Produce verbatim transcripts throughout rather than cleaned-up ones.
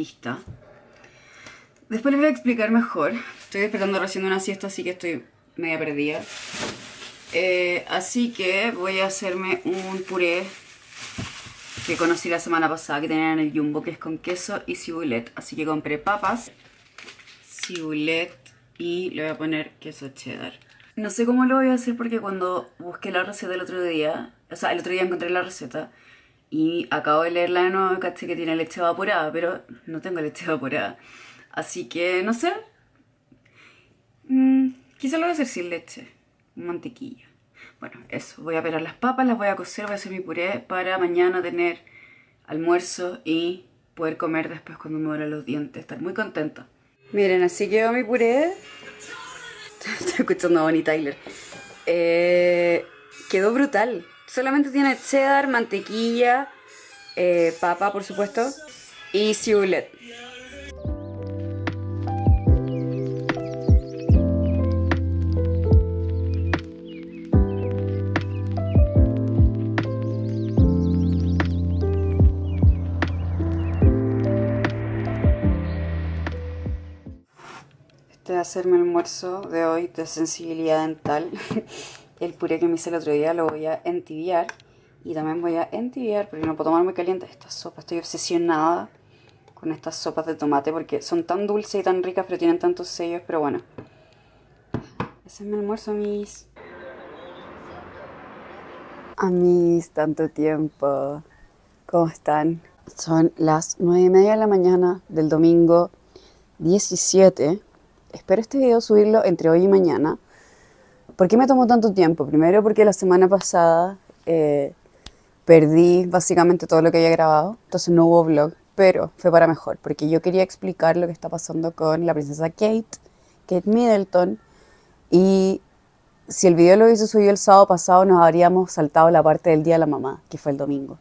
artista. Después les voy a explicar mejor. Estoy despertando recién de una siesta, así que estoy media perdida. Eh, así que voy a hacerme un puré que conocí la semana pasada, que tenían en el Jumbo, que es con queso y cibulet. Así que compré papas, cibulet y le voy a poner queso cheddar. No sé cómo lo voy a hacer porque cuando busqué la receta el otro día, o sea, el otro día encontré la receta y acabo de leerla de nuevo, caché que tiene leche evaporada, pero no tengo leche evaporada. Así que, no sé, mm, quizá lo voy a hacer sin leche, mantequilla. Bueno, eso, voy a pelar las papas, las voy a cocer, voy a hacer mi puré para mañana tener almuerzo y poder comer después cuando me duelen los dientes, estar muy contenta. Miren, así quedó mi puré. Estoy escuchando a Bonnie Tyler. Eh, quedó brutal. Solamente tiene cheddar, mantequilla, eh, papa por supuesto y cibulet. Hacerme el almuerzo de hoy de sensibilidad dental. El puré que me hice el otro día lo voy a entibiar y también voy a entibiar porque no puedo tomar muy caliente esta sopa. Estoy obsesionada con estas sopas de tomate porque son tan dulces y tan ricas, pero tienen tantos sellos. Pero bueno, ese es mi almuerzo, mis amis. Tanto tiempo, ¿cómo están? Son las nueve y media de la mañana del domingo diecisiete. Espero este video subirlo entre hoy y mañana. ¿Por qué me tomó tanto tiempo? Primero porque la semana pasada eh, perdí básicamente todo lo que había grabado, entonces no hubo vlog, pero fue para mejor, porque yo quería explicar lo que está pasando con la princesa Kate, Kate Middleton, y si el video lo hubiese subido el sábado pasado nos habríamos saltado la parte del día de la mamá, que fue el domingo.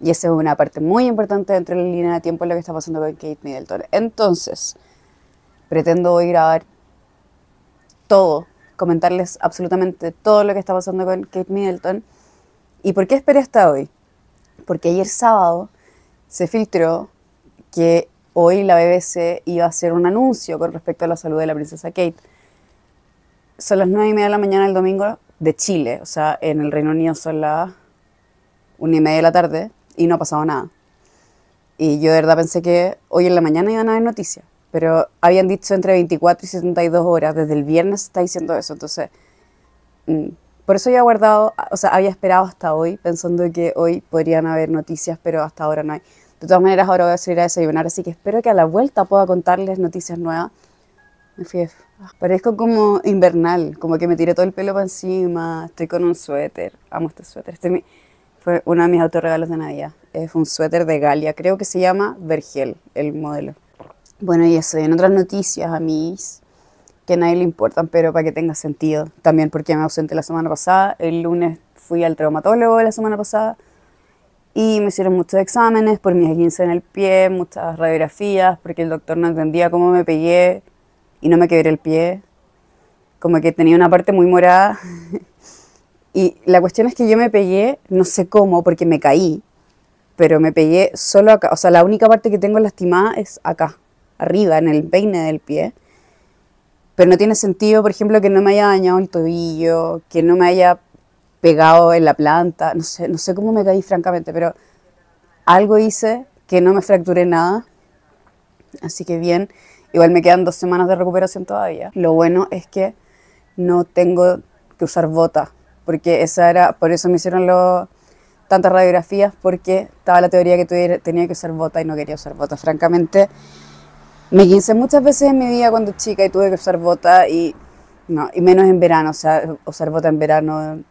Y esa es una parte muy importante dentro de la línea de tiempo de lo que está pasando con Kate Middleton. Entonces, pretendo hoy grabar todo, comentarles absolutamente todo lo que está pasando con Kate Middleton. ¿Y por qué esperé hasta hoy? Porque ayer sábado se filtró que hoy la B B C iba a hacer un anuncio con respecto a la salud de la princesa Kate. Son las nueve y media de la mañana del domingo de Chile, o sea, en el Reino Unido son las una y media de la tarde y no ha pasado nada. Y yo de verdad pensé que hoy en la mañana iban a haber noticias. Pero habían dicho entre veinticuatro y setenta y dos horas, desde el viernes está diciendo eso, entonces mm, por eso había guardado, o sea, había esperado hasta hoy, pensando que hoy podrían haber noticias, pero hasta ahora no hay. De todas maneras, ahora voy a salir a desayunar, así que espero que a la vuelta pueda contarles noticias nuevas. Me fui, parezco como invernal, como que me tiré todo el pelo para encima, estoy con un suéter, amo este suéter, este es mi, fue uno de mis autorregalos de Navidad, es un suéter de Galia, creo que se llama Vergel, el modelo. Bueno, y eso, y en otras noticias a mí que a nadie le importan, pero para que tenga sentido. También porque me ausenté la semana pasada, el lunes fui al traumatólogo la semana pasada y me hicieron muchos exámenes por mis esguinces en el pie, muchas radiografías, porque el doctor no entendía cómo me pegué y no me quebré el pie. Como que tenía una parte muy morada. Y la cuestión es que yo me pegué, no sé cómo, porque me caí, pero me pegué solo acá. O sea, la única parte que tengo lastimada es acá, arriba, en el peine del pie, pero no tiene sentido, por ejemplo, que no me haya dañado el tobillo, que no me haya pegado en la planta, no sé, no sé cómo me caí francamente, pero algo hice que no me fracturé nada, así que bien, igual me quedan dos semanas de recuperación todavía. Lo bueno es que no tengo que usar botas, porque esa era, por eso me hicieron los tantas radiografías, porque estaba la teoría que tuviera, tenía que usar botas y no quería usar botas, francamente. Me quince muchas veces en mi vida cuando chica y tuve que usar bota y, no, y menos en verano, o sea, usar bota en verano,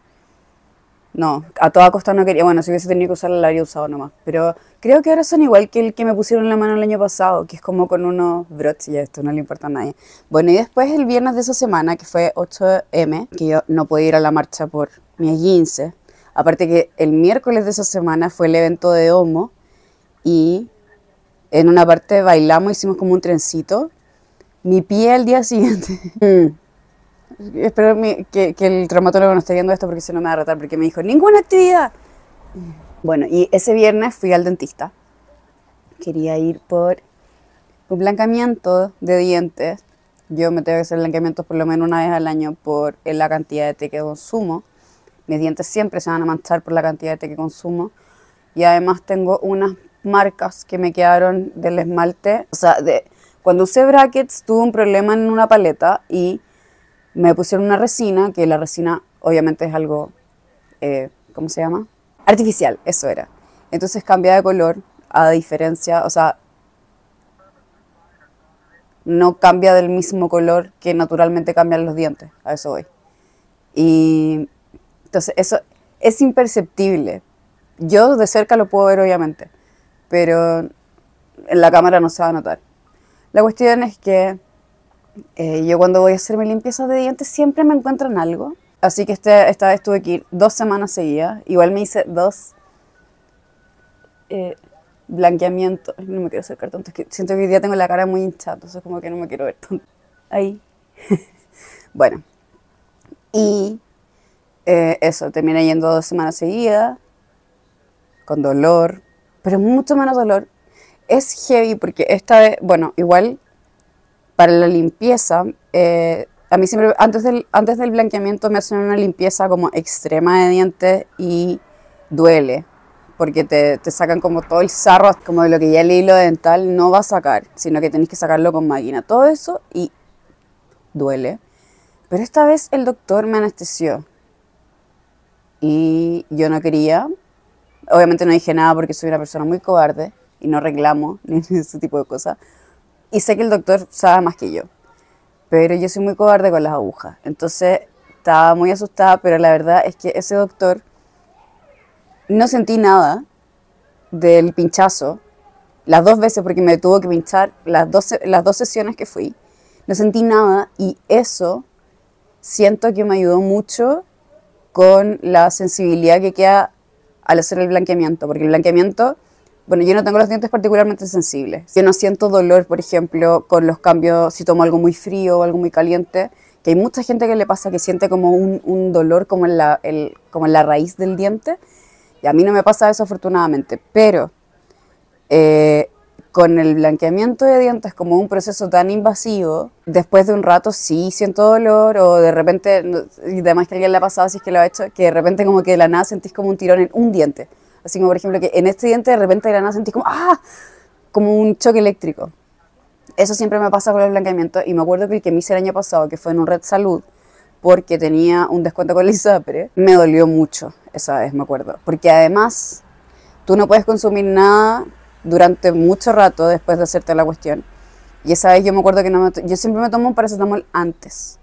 no, a toda costa no quería, bueno, si hubiese tenido que usarla la habría usado nomás, pero creo que ahora son igual que el que me pusieron en la mano el año pasado, que es como con unos broches y esto no le importa a nadie. Bueno, y después el viernes de esa semana, que fue ocho eme, que yo no podía ir a la marcha por mi esguince, aparte que el miércoles de esa semana fue el evento de Homo y en una parte bailamos, hicimos como un trencito. Mi pie al día siguiente. Mm. Espero mi, que, que el traumatólogo no esté viendo esto porque si no me va a retar, porque me dijo, ¡ninguna actividad! Bueno, y ese viernes fui al dentista. Quería ir por Un blanqueamiento de dientes. Yo me tengo que hacer blanqueamientos por lo menos una vez al año por la cantidad de té que consumo. Mis dientes siempre se van a manchar por la cantidad de té que consumo. Y además tengo unas marcas que me quedaron del esmalte. O sea, de, cuando usé brackets tuve un problema en una paleta y me pusieron una resina, que la resina obviamente es algo, eh, ¿cómo se llama? Artificial, eso era. Entonces cambia de color, a diferencia, o sea, no cambia del mismo color que naturalmente cambian los dientes, a eso voy. Y entonces eso es imperceptible. Yo de cerca lo puedo ver obviamente, pero en la cámara no se va a notar. La cuestión es que eh, yo cuando voy a hacerme limpiezas de dientes siempre me encuentran algo. Así que este, esta vez tuve que ir dos semanas seguidas. Igual me hice dos eh, blanqueamientos. No me quiero acercar tanto, es que siento que hoy día tengo la cara muy hinchada, entonces como que no me quiero ver tanto. Ahí. Bueno. Y eh, eso, terminé yendo dos semanas seguidas. Con dolor, pero mucho menos dolor. Es heavy porque esta vez, bueno, igual para la limpieza, eh, a mí siempre, antes del, antes del blanqueamiento me hacen una limpieza como extrema de dientes y duele, porque te, te sacan como todo el sarro, como de lo que ya el hilo dental no va a sacar, sino que tenés que sacarlo con máquina, todo eso, y duele. Pero esta vez el doctor me anestesió y yo no quería. Obviamente no dije nada porque soy una persona muy cobarde y no reclamo ni ese tipo de cosas. Y sé que el doctor sabe más que yo, pero yo soy muy cobarde con las agujas. Entonces estaba muy asustada, pero la verdad es que ese doctor, no sentí nada del pinchazo. Las dos veces, porque me tuvo que pinchar las dos, las dos sesiones que fui, no sentí nada y eso siento que me ayudó mucho con la sensibilidad que queda al hacer el blanqueamiento, porque el blanqueamiento, bueno, yo no tengo los dientes particularmente sensibles. Yo no siento dolor, por ejemplo, con los cambios, si tomo algo muy frío o algo muy caliente, que hay mucha gente que le pasa que siente como un, un dolor como en, la, el, como en la raíz del diente, y a mí no me pasa eso afortunadamente, pero eh, con el blanqueamiento de dientes como un proceso tan invasivo, después de un rato sí siento dolor, o de repente, y además que alguien le ha pasado, si es que lo ha hecho, que de repente como que de la nada sentís como un tirón en un diente. Así como por ejemplo que en este diente de repente de la nada sentís como ¡ah! Como un choque eléctrico. Eso siempre me pasa con los blanqueamientos, y me acuerdo que el que me hice el año pasado, que fue en un Red Salud, porque tenía un descuento con la ISAPRE, me dolió mucho esa vez, me acuerdo. Porque además tú no puedes consumir nada durante mucho rato después de hacerte la cuestión. Y esa vez yo me acuerdo que no me yo siempre me tomo un paracetamol antes,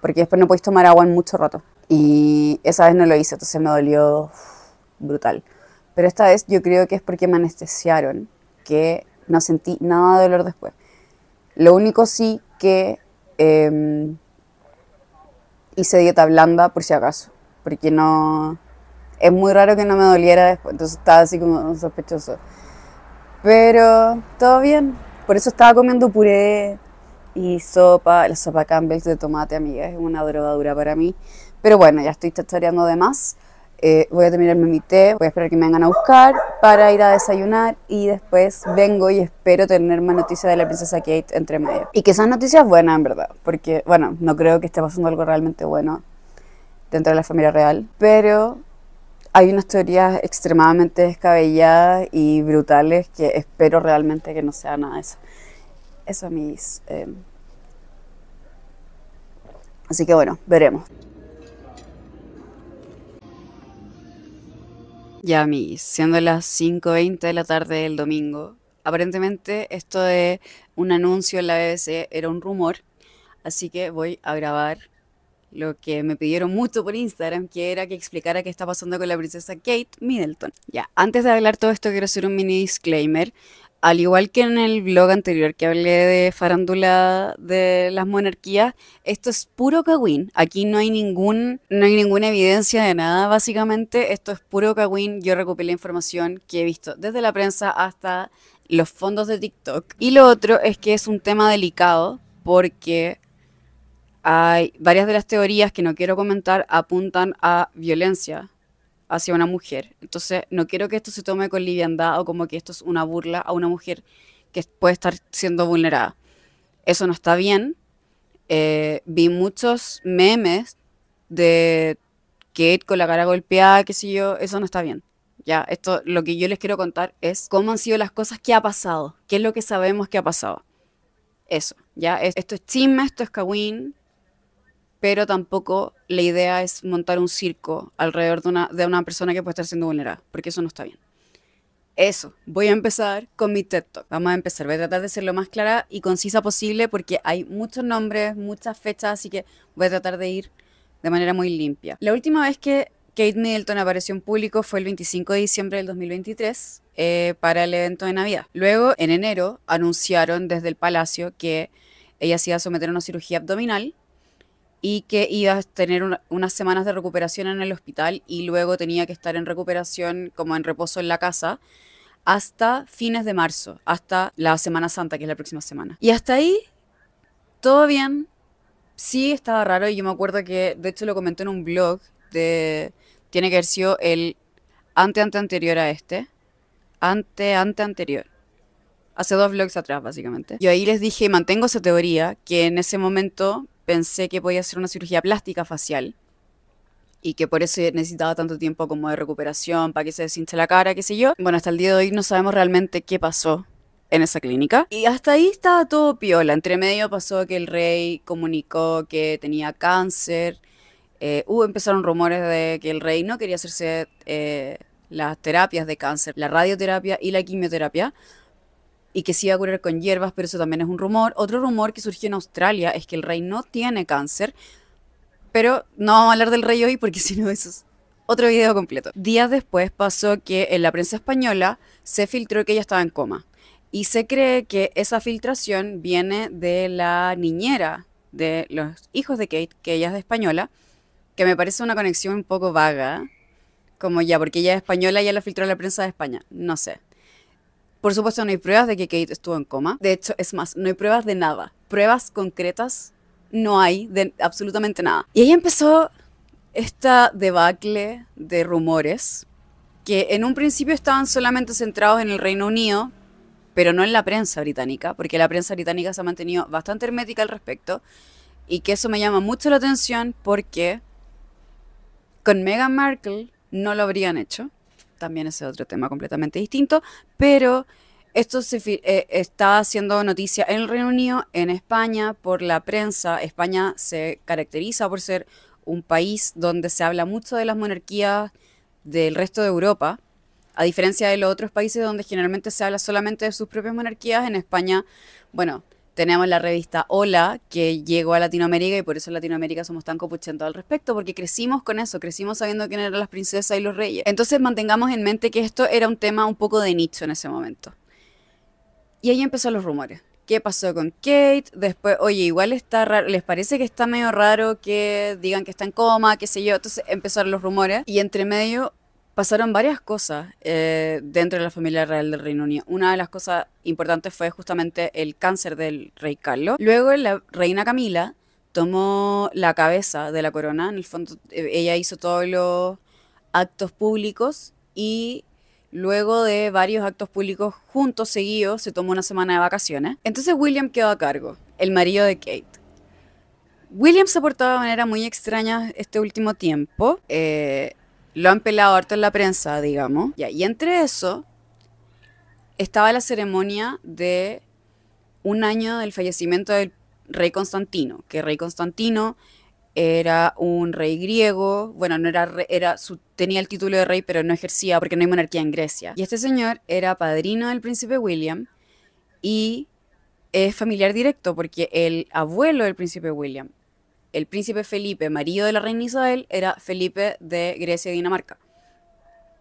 porque después no podéis tomar agua en mucho rato. Y esa vez no lo hice, entonces me dolió brutal. Pero esta vez yo creo que es porque me anestesiaron, que no sentí nada de dolor después. Lo único sí que eh, hice dieta blanda por si acaso, porque no es muy raro que no me doliera después, entonces estaba así como sospechoso. Pero todo bien, por eso estaba comiendo puré y sopa, la sopa Campbell's de tomate, amiga, es una drogadura para mí. Pero bueno, ya estoy chachareando de más, eh, voy a terminarme mi té, voy a esperar que me vengan a buscar para ir a desayunar y después vengo y espero tener más noticias de la princesa Kate entre medio. Y que sean noticias buenas en verdad, porque bueno, no creo que esté pasando algo realmente bueno dentro de la familia real, pero hay unas teorías extremadamente descabelladas y brutales que espero realmente que no sea nada de eso. Eso, mis... Eh. Así que bueno, veremos. Ya, mis, siendo las cinco veinte de la tarde del domingo, aparentemente esto de un anuncio en la B B C era un rumor, así que voy a grabar lo que me pidieron mucho por Instagram, que era que explicara qué está pasando con la princesa Kate Middleton. Ya, antes de hablar todo esto quiero hacer un mini disclaimer. Al igual que en el blog anterior que hablé de farándula de las monarquías, esto es puro cagüín. Aquí no hay ningún, no hay ninguna evidencia de nada, básicamente. Esto es puro cagüín. Yo recopilé información que he visto desde la prensa hasta los fondos de TikTok. Y lo otro es que es un tema delicado porque hay varias de las teorías que no quiero comentar apuntan a violencia hacia una mujer. Entonces no quiero que esto se tome con liviandad o como que esto es una burla a una mujer que puede estar siendo vulnerada. Eso no está bien. Eh, vi muchos memes de Kate con la cara golpeada, qué sé yo, eso no está bien. Ya, esto, lo que yo les quiero contar es cómo han sido las cosas que ha pasado, qué es lo que sabemos que ha pasado. Eso, ya, esto es chisme, esto es cagüín, pero tampoco la idea es montar un circo alrededor de una, de una persona que puede estar siendo vulnerada, porque eso no está bien. Eso, voy a empezar con mi TED Talk. Vamos a empezar, voy a tratar de ser lo más clara y concisa posible porque hay muchos nombres, muchas fechas, así que voy a tratar de ir de manera muy limpia. La última vez que Kate Middleton apareció en público fue el veinticinco de diciembre del dos mil veintitrés eh, para el evento de Navidad. Luego, en enero, anunciaron desde el Palacio que ella se iba a someter a una cirugía abdominal y que iba a tener una, unas semanas de recuperación en el hospital y luego tenía que estar en recuperación, como en reposo en la casa, hasta fines de marzo, hasta la Semana Santa, que es la próxima semana. Y hasta ahí, todo bien. Sí, estaba raro y yo me acuerdo que, de hecho, lo comenté en un blog de... Tiene que haber sido el ante-ante-anterior a este. Ante-ante-anterior. Hace dos vlogs atrás, básicamente. Yo ahí les dije, mantengo esa teoría, que en ese momento pensé que podía hacer una cirugía plástica facial y que por eso necesitaba tanto tiempo como de recuperación para que se deshinche la cara, qué sé yo. Bueno, hasta el día de hoy no sabemos realmente qué pasó en esa clínica. Y hasta ahí estaba todo piola. Entre medio pasó que el rey comunicó que tenía cáncer. Eh, uh, empezaron rumores de que el rey no quería hacerse eh, las terapias de cáncer, la radioterapia y la quimioterapia, y que se iba a curar con hierbas, pero eso también es un rumor. Otro rumor que surgió en Australia es que el rey no tiene cáncer, pero no vamos a hablar del rey hoy porque si no eso es otro video completo. Días después pasó que en la prensa española se filtró que ella estaba en coma, y se cree que esa filtración viene de la niñera de los hijos de Kate, que ella es de española, que me parece una conexión un poco vaga, como ya, porque ella es española y ya la filtró la prensa de España, no sé. Por supuesto no hay pruebas de que Kate estuvo en coma, de hecho, es más, no hay pruebas de nada, pruebas concretas no hay de absolutamente nada. Y ahí empezó esta debacle de rumores, que en un principio estaban solamente centrados en el Reino Unido, pero no en la prensa británica, porque la prensa británica se ha mantenido bastante hermética al respecto, y que eso me llama mucho la atención porque... Con Meghan Markle no lo habrían hecho, también ese es otro tema completamente distinto, pero esto se eh, está haciendo noticia en el Reino Unido, en España, por la prensa. España se caracteriza por ser un país donde se habla mucho de las monarquías del resto de Europa, a diferencia de los otros países donde generalmente se habla solamente de sus propias monarquías. En España, bueno, tenemos la revista Hola, que llegó a Latinoamérica y por eso en Latinoamérica somos tan copuchentos al respecto, porque crecimos con eso, crecimos sabiendo quién eran las princesas y los reyes. Entonces mantengamos en mente que esto era un tema un poco de nicho en ese momento. Y ahí empezaron los rumores. ¿Qué pasó con Kate? Después, oye, igual está raro, les parece que está medio raro que digan que está en coma, qué sé yo. Entonces empezaron los rumores y entre medio pasaron varias cosas eh, dentro de la familia real del Reino Unido. Una de las cosas importantes fue justamente el cáncer del rey Carlos. Luego la reina Camila tomó la cabeza de la corona. En el fondo ella hizo todos los actos públicos y luego de varios actos públicos juntos seguidos se tomó una semana de vacaciones. Entonces William quedó a cargo, el marido de Kate. William se ha portado de manera muy extraña este último tiempo. Eh... Lo han pelado harto en la prensa, digamos. Ya, y entre eso estaba la ceremonia de un año del fallecimiento del rey Constantino, que el rey Constantino era un rey griego, bueno, no era, era su, tenía el título de rey, pero no ejercía porque no hay monarquía en Grecia. Y este señor era padrino del príncipe William y es familiar directo porque el abuelo del príncipe William, el príncipe Felipe, marido de la reina Isabel, era Felipe de Grecia y Dinamarca.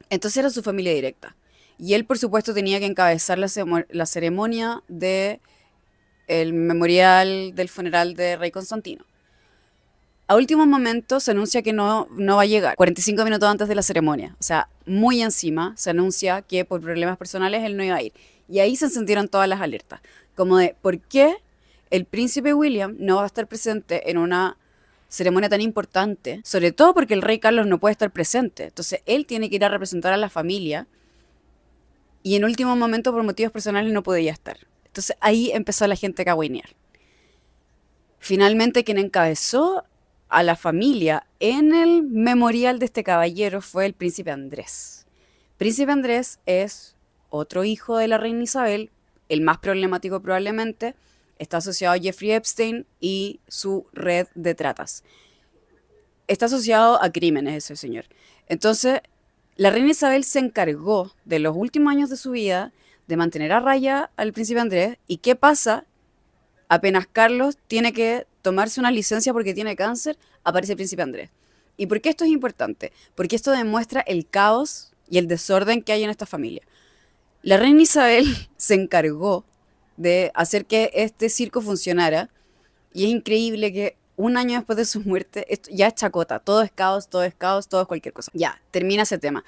Entonces era su familia directa. Y él, por supuesto, tenía que encabezar la, la ceremonia de el memorial del funeral de rey Constantino. A último momento se anuncia que no, no va a llegar, cuarenta y cinco minutos antes de la ceremonia. O sea, muy encima se anuncia que por problemas personales él no iba a ir. Y ahí se encendieron todas las alertas. Como de, ¿por qué el príncipe William no va a estar presente en una ceremonia tan importante, sobre todo porque el rey Carlos no puede estar presente? Entonces él tiene que ir a representar a la familia y en último momento por motivos personales no podía estar. Entonces ahí empezó la gente a cagüinear. Finalmente quien encabezó a la familia en el memorial de este caballero fue el príncipe Andrés. Príncipe Andrés es otro hijo de la reina Isabel, el más problemático probablemente. Está asociado a Jeffrey Epstein y su red de tratas. Está asociado a crímenes ese señor. Entonces, la reina Isabel se encargó de los últimos años de su vida de mantener a raya al príncipe Andrés. ¿Y qué pasa? Apenas Carlos tiene que tomarse una licencia porque tiene cáncer, aparece el príncipe Andrés. ¿Y por qué esto es importante? Porque esto demuestra el caos y el desorden que hay en esta familia. La reina Isabel se encargó de hacer que este circo funcionara, y es increíble que un año después de su muerte, esto ya es chacota, todo es caos, todo es caos, todo es cualquier cosa. Ya, termina ese tema.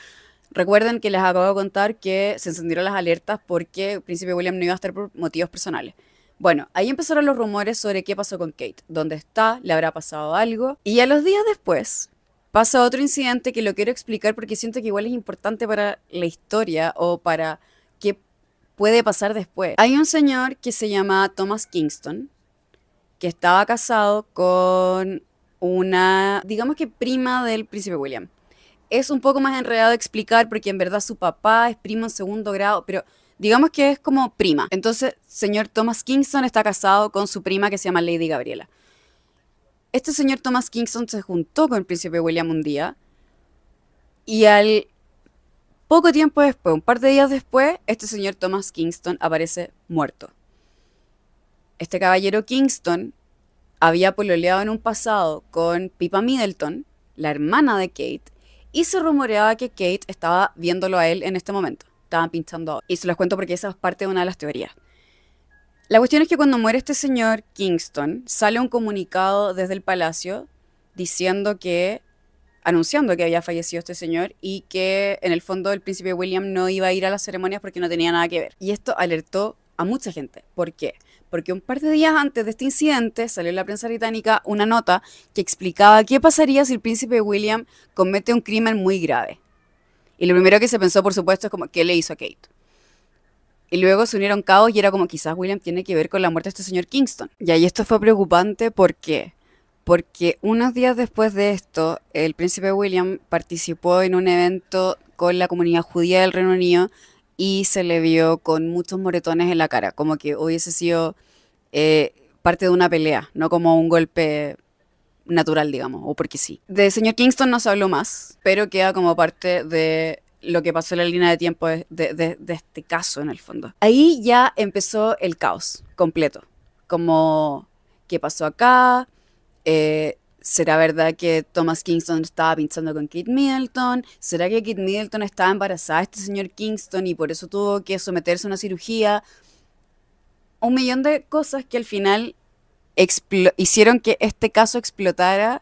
Recuerden que les acabo de contar que se encendieron las alertas porque el príncipe William no iba a estar por motivos personales. Bueno, ahí empezaron los rumores sobre qué pasó con Kate, dónde está, le habrá pasado algo, y a los días después pasa otro incidente que lo quiero explicar porque siento que igual es importante para la historia o para qué puede pasar después. Hay un señor que se llama Thomas Kingston, que estaba casado con una, digamos que prima del príncipe William. Es un poco más enredado de explicar porque en verdad su papá es primo en segundo grado, pero digamos que es como prima. Entonces, señor Thomas Kingston está casado con su prima que se llama Lady Gabriella. Este señor Thomas Kingston se juntó con el príncipe William un día y al... poco tiempo después, un par de días después, este señor Thomas Kingston aparece muerto. Este caballero Kingston había pololeado en un pasado con Pippa Middleton, la hermana de Kate, y se rumoreaba que Kate estaba viéndolo a él en este momento. Estaban pinchando. Y se los cuento porque esa es parte de una de las teorías. La cuestión es que cuando muere este señor Kingston, sale un comunicado desde el palacio diciendo que... anunciando que había fallecido este señor y que en el fondo el príncipe William no iba a ir a las ceremonias porque no tenía nada que ver. Y esto alertó a mucha gente. ¿Por qué? Porque un par de días antes de este incidente salió en la prensa británica una nota que explicaba qué pasaría si el príncipe William comete un crimen muy grave. Y lo primero que se pensó, por supuesto, es como ¿qué le hizo a Kate? Y luego se unieron cabos y era como quizás William tiene que ver con la muerte de este señor Kingston. Y ahí esto fue preocupante porque... porque unos días después de esto, el príncipe William participó en un evento con la comunidad judía del Reino Unido y se le vio con muchos moretones en la cara, como que hubiese sido eh, parte de una pelea, no como un golpe natural, digamos, o porque sí. Del señor Kingston no se habló más, pero queda como parte de lo que pasó en la línea de tiempo de, de, de, de este caso, en el fondo. Ahí ya empezó el caos completo, como ¿qué pasó acá? Eh, ¿Será verdad que Thomas Kingston estaba pinchando con Kate Middleton? ¿Será que Kate Middleton estaba embarazada de este señor Kingston y por eso tuvo que someterse a una cirugía? Un millón de cosas que al final hicieron que este caso explotara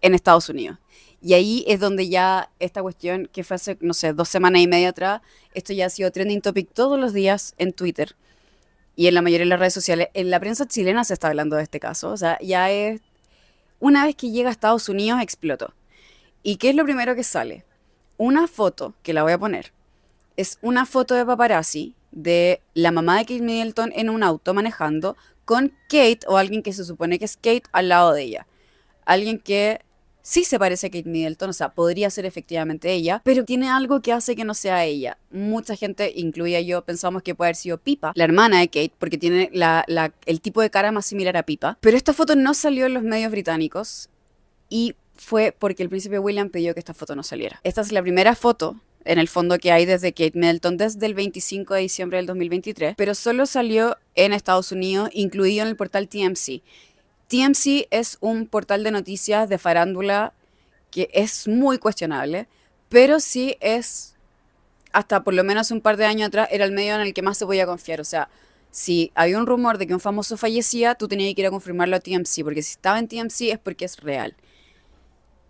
en Estados Unidos. Y ahí es donde ya esta cuestión, que fue hace, no sé, dos semanas y media atrás, esto ya ha sido trending topic todos los días en Twitter y en la mayoría de las redes sociales. En la prensa chilena se está hablando de este caso, o sea, ya es... una vez que llega a Estados Unidos, explotó. ¿Y qué es lo primero que sale? Una foto, que la voy a poner, es una foto de paparazzi de la mamá de Kate Middleton en un auto manejando con Kate, o alguien que se supone que es Kate, al lado de ella. Alguien que sí se parece a Kate Middleton, o sea, podría ser efectivamente ella, pero tiene algo que hace que no sea ella. Mucha gente, incluida yo, pensamos que puede haber sido Pippa, la hermana de Kate, porque tiene la, la, el tipo de cara más similar a Pippa. Pero esta foto no salió en los medios británicos y fue porque el príncipe William pidió que esta foto no saliera. Esta es la primera foto, en el fondo, que hay desde Kate Middleton desde el veinticinco de diciembre del dos mil veintitrés, pero solo salió en Estados Unidos, incluido en el portal T M Z. T M Z es un portal de noticias de farándula que es muy cuestionable, pero sí es, hasta por lo menos un par de años atrás, era el medio en el que más se podía confiar. O sea, si había un rumor de que un famoso fallecía, tú tenías que ir a confirmarlo a T M Z, porque si estaba en T M Z es porque es real.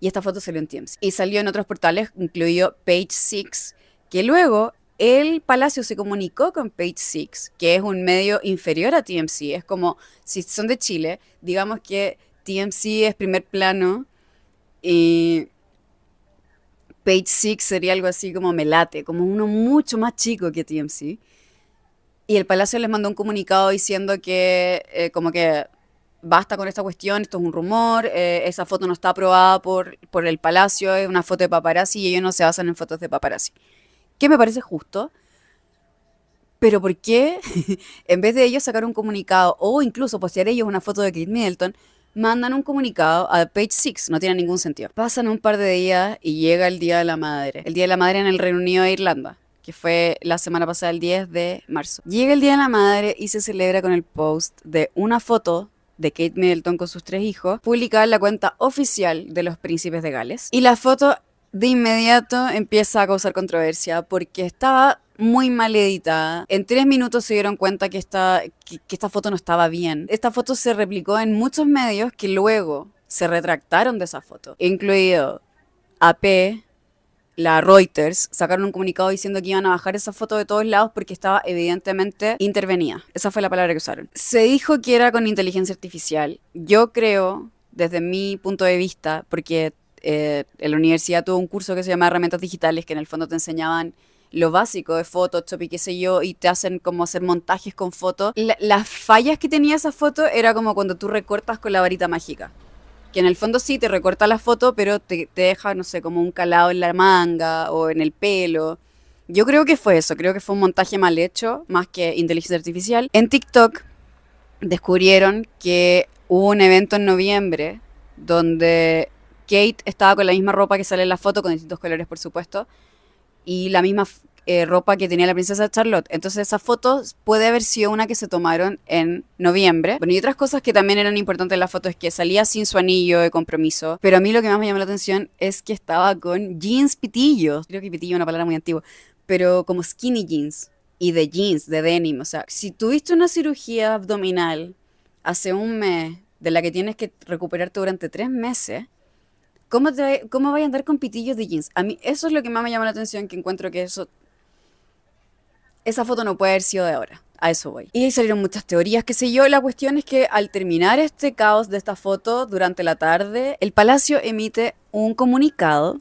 Y esta foto salió en T M Z. Y salió en otros portales, incluido Page Six, que luego el Palacio se comunicó con Page Six, que es un medio inferior a T M Z. Es como, si son de Chile, digamos que T M Z es primer plano y Page Six sería algo así como Melate, como uno mucho más chico que T M Z. Y el Palacio les mandó un comunicado diciendo que eh, como que basta con esta cuestión, esto es un rumor, eh, esa foto no está aprobada por, por el Palacio, es una foto de paparazzi y ellos no se basan en fotos de paparazzi. Que me parece justo, pero ¿por qué en vez de ellos sacar un comunicado o incluso postear ellos una foto de Kate Middleton, mandan un comunicado a Page Six? No tiene ningún sentido. Pasan un par de días y llega el Día de la Madre. El Día de la Madre en el Reino Unido e Irlanda, que fue la semana pasada, el diez de marzo. Llega el Día de la Madre y se celebra con el post de una foto de Kate Middleton con sus tres hijos, publicada en la cuenta oficial de los príncipes de Gales. Y la foto de inmediato empieza a causar controversia porque estaba muy mal editada. En tres minutos se dieron cuenta que esta, que, que esta foto no estaba bien. Esta foto se replicó en muchos medios que luego se retractaron de esa foto, incluido A P, la Reuters, sacaron un comunicado diciendo que iban a bajar esa foto de todos lados porque estaba evidentemente intervenida. Esa fue la palabra que usaron. Se dijo que era con inteligencia artificial. Yo creo, desde mi punto de vista, porque eh, en la universidad tuvo un curso que se llama Herramientas Digitales, que en el fondo te enseñaban lo básico de Photoshop y qué sé yo, y te hacen como hacer montajes con fotos. La, las fallas que tenía esa foto era como cuando tú recortas con la varita mágica, que en el fondo sí te recorta la foto, pero te, te deja, no sé, como un calado en la manga o en el pelo. Yo creo que fue eso, creo que fue un montaje mal hecho, más que inteligencia artificial. En TikTok descubrieron que hubo un evento en noviembre donde Kate estaba con la misma ropa que sale en la foto, con distintos colores por supuesto, y la misma eh, ropa que tenía la princesa Charlotte. Entonces esa foto puede haber sido una que se tomaron en noviembre. Bueno, y otras cosas que también eran importantes en la foto es que salía sin su anillo de compromiso, pero a mí lo que más me llamó la atención es que estaba con jeans pitillos. Creo que pitillo es una palabra muy antigua, pero como skinny jeans y de jeans, de denim. O sea, si tuviste una cirugía abdominal hace un mes, de la que tienes que recuperarte durante tres meses, ¿Cómo, te, ¿Cómo vaya a andar con pitillos de jeans? A mí eso es lo que más me llama la atención, que encuentro que eso... Esa foto no puede haber sido de ahora. A eso voy. Y ahí salieron muchas teorías, qué sé yo. La cuestión es que al terminar este caos de esta foto durante la tarde, el Palacio emite un comunicado,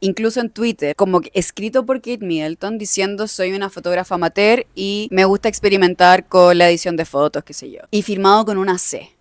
incluso en Twitter, como escrito por Kate Middleton, diciendo: soy una fotógrafa amateur y me gusta experimentar con la edición de fotos, qué sé yo. Y firmado con una ce.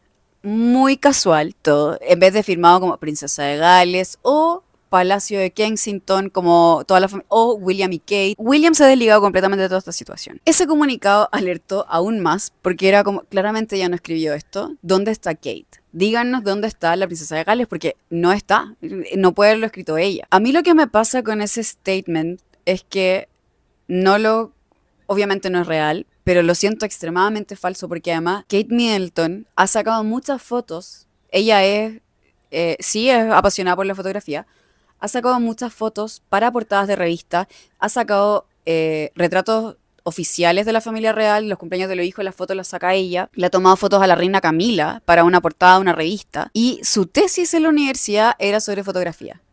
Muy casual todo, en vez de firmado como Princesa de Gales o Palacio de Kensington, como toda la familia, o William y Kate. William se ha desligado completamente de toda esta situación. Ese comunicado alertó aún más, porque era como, claramente ya no escribió esto. ¿Dónde está Kate? Díganos dónde está la Princesa de Gales, porque no está, no puede haberlo escrito ella. A mí lo que me pasa con ese statement es que no lo, obviamente no es real, pero lo siento extremadamente falso, porque además Kate Middleton ha sacado muchas fotos. Ella es, eh, sí es apasionada por la fotografía. Ha sacado muchas fotos para portadas de revistas. Ha sacado eh, retratos oficiales de la familia real. Los cumpleaños de los hijos, las fotos las saca ella. Le ha tomado fotos a la reina Camila para una portada de una revista. Y su tesis en la universidad era sobre fotografía.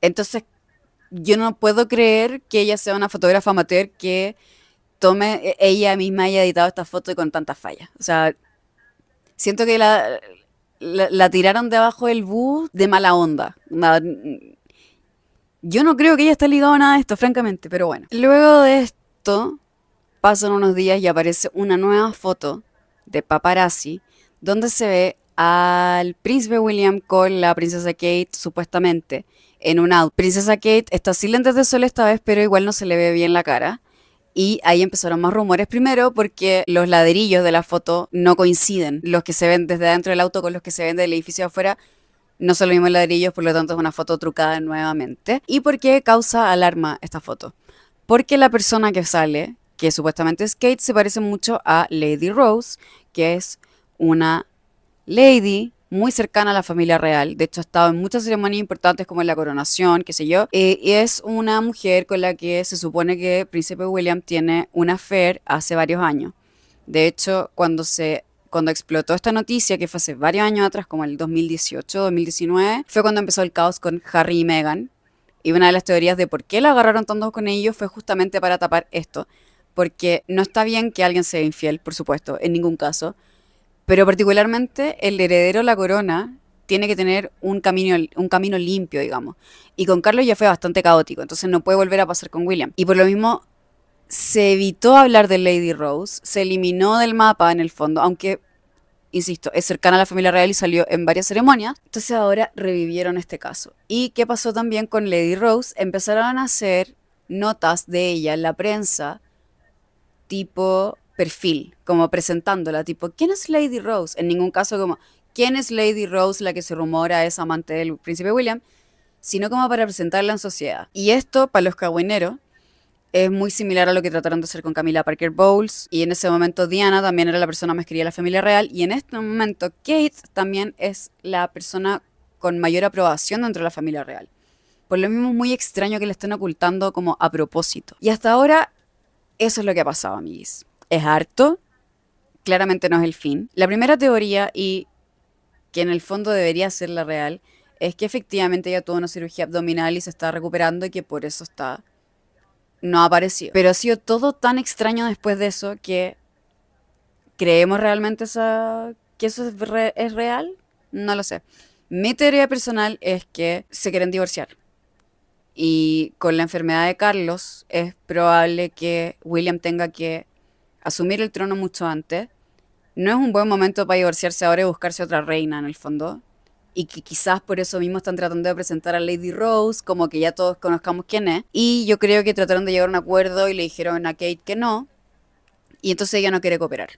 Entonces, yo no puedo creer que ella sea una fotógrafa amateur que... Tome, ella misma haya editado esta foto y con tantas fallas. O sea, siento que la, la, la tiraron debajo del bus de mala onda. Nada, yo no creo que ella esté ligada a nada de esto, francamente, pero bueno. Luego de esto, pasan unos días y aparece una nueva foto de paparazzi donde se ve al príncipe William con la princesa Kate, supuestamente, en un auto. Princesa Kate está sin lentes de sol esta vez, pero igual no se le ve bien la cara. Y ahí empezaron más rumores, primero porque los ladrillos de la foto no coinciden. Los que se ven desde adentro del auto con los que se ven del edificio de afuera no son los mismos ladrillos, por lo tanto es una foto trucada nuevamente. ¿Y por qué causa alarma esta foto? Porque la persona que sale, que supuestamente es Kate, se parece mucho a Lady Rose, que es una lady muy cercana a la familia real. De hecho, ha estado en muchas ceremonias importantes como en la coronación, qué sé yo. Eh, y es una mujer con la que se supone que príncipe William tiene una affair hace varios años. De hecho, cuando, se, cuando explotó esta noticia, que fue hace varios años atrás, como el dos mil dieciocho, dos mil diecinueve, fue cuando empezó el caos con Harry y Meghan. Y una de las teorías de por qué la agarraron tanto con ellos fue justamente para tapar esto. Porque no está bien que alguien sea infiel, por supuesto, en ningún caso. Pero particularmente el heredero de la corona tiene que tener un camino, un camino limpio, digamos. Y con Carlos ya fue bastante caótico, entonces no puede volver a pasar con William. Y por lo mismo, se evitó hablar de Lady Rose, se eliminó del mapa en el fondo, aunque, insisto, es cercana a la familia real y salió en varias ceremonias. Entonces ahora revivieron este caso. ¿Y qué pasó también con Lady Rose? Empezaron a hacer notas de ella en la prensa, tipo perfil, como presentándola, tipo, ¿quién es Lady Rose? En ningún caso como, ¿quién es Lady Rose, la que se rumora es amante del príncipe William? Sino como para presentarla en sociedad. Y esto, para los cagüineros, es muy similar a lo que trataron de hacer con Camila Parker Bowles, y en ese momento Diana también era la persona más querida de la familia real, y en este momento Kate también es la persona con mayor aprobación dentro de la familia real. Por lo mismo es muy extraño que la estén ocultando como a propósito. Y hasta ahora eso es lo que ha pasado, amiguis. Es harto, claramente no es el fin. La primera teoría, y que en el fondo debería ser la real, es que efectivamente ella tuvo una cirugía abdominal y se está recuperando y que por eso está... no ha aparecido. Pero ha sido todo tan extraño después de eso que creemos realmente esa, que eso es, re, es real. No lo sé. Mi teoría personal es que se quieren divorciar. Y con la enfermedad de Carlos es probable que William tenga que asumir el trono mucho antes. No es un buen momento para divorciarse ahora y buscarse otra reina en el fondo. Y que quizás por eso mismo están tratando de presentar a Lady Rose, como que ya todos conozcamos quién es. Y yo creo que trataron de llegar a un acuerdo y le dijeron a Kate que no. Y entonces ella no quiere cooperar.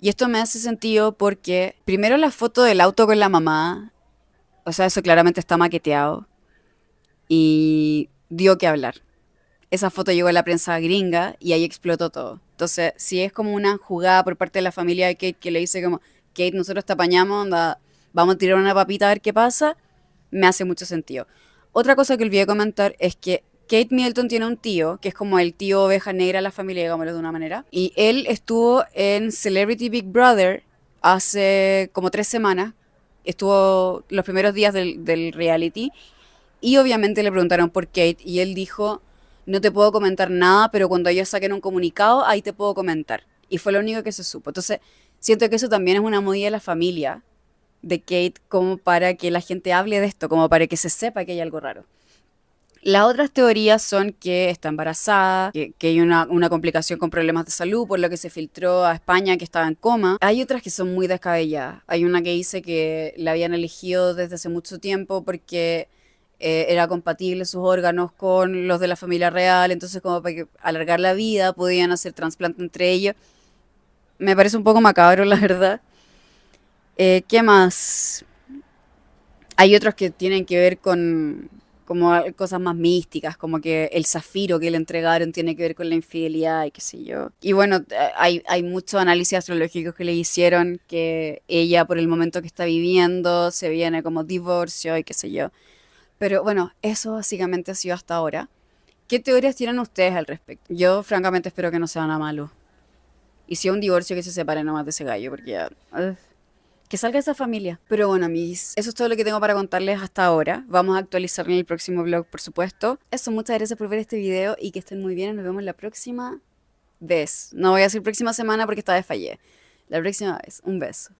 Y esto me hace sentido porque, primero, la foto del auto con la mamá. O sea, eso claramente está maqueteado. Y dio que hablar. Esa foto llegó a la prensa gringa y ahí explotó todo. Entonces, si es como una jugada por parte de la familia de Kate que le dice como, Kate, nosotros te apañamos, onda... vamos a tirar una papita a ver qué pasa, me hace mucho sentido. Otra cosa que olvidé comentar es que Kate Middleton tiene un tío, que es como el tío oveja negra de la familia, digámoslo de una manera, y él estuvo en Celebrity Big Brother hace como tres semanas, estuvo los primeros días del, del reality, y obviamente le preguntaron por Kate, y él dijo, no te puedo comentar nada, pero cuando ellos saquen un comunicado, ahí te puedo comentar. Y fue lo único que se supo. Entonces, siento que eso también es una movida de la familia, de Kate, como para que la gente hable de esto, como para que se sepa que hay algo raro. Las otras teorías son que está embarazada, que, que hay una, una complicación con problemas de salud, por lo que se filtró a España que estaba en coma. Hay otras que son muy descabelladas. Hay una que dice que la habían elegido desde hace mucho tiempo porque eh, era compatible sus órganos con los de la familia real, entonces como para que alargar la vida podían hacer trasplante entre ellos. Me parece un poco macabro, la verdad. Eh, ¿Qué más? Hay otros que tienen que ver con como cosas más místicas, como que el zafiro que le entregaron tiene que ver con la infidelidad y qué sé yo. Y bueno, hay, hay muchos análisis astrológicos que le hicieron que ella por el momento que está viviendo se viene como divorcio y qué sé yo. Pero bueno, eso básicamente ha sido hasta ahora. ¿Qué teorías tienen ustedes al respecto? Yo francamente espero que no sea nada malo. Y si es un divorcio, que se separe nomás de ese gallo, porque ya... Uh. Que salga esa familia. Pero bueno, amigos, eso es todo lo que tengo para contarles hasta ahora. Vamos a actualizar en el próximo vlog, por supuesto. Eso, muchas gracias por ver este video y que estén muy bien. Nos vemos la próxima vez. No voy a decir próxima semana porque esta vez fallé. La próxima vez. Un beso.